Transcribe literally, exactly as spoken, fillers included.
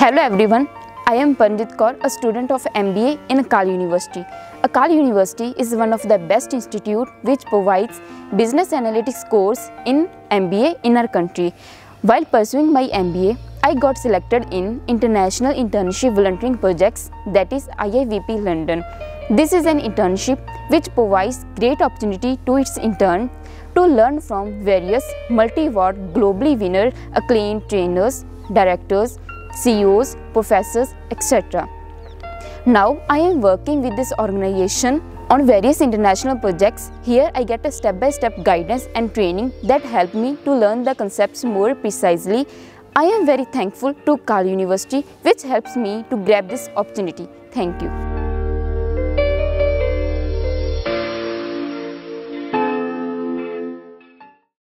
Hello everyone, I am Paramjit Kaur, a student of M B A in Akal University. Akal University is one of the best institute which provides business analytics course in M B A in our country. While pursuing my M B A, I got selected in International Internship Volunteering Projects, that is I I V P London. This is an internship which provides great opportunity to its intern to learn from various multi-award globally winner acclaimed trainers, directors, C E Os, professors, et cetera. Now I am working with this organization on various international projects. Here I get a step-by-step guidance and training that help me to learn the concepts more precisely. I am very thankful to Akal University which helps me to grab this opportunity. Thank you.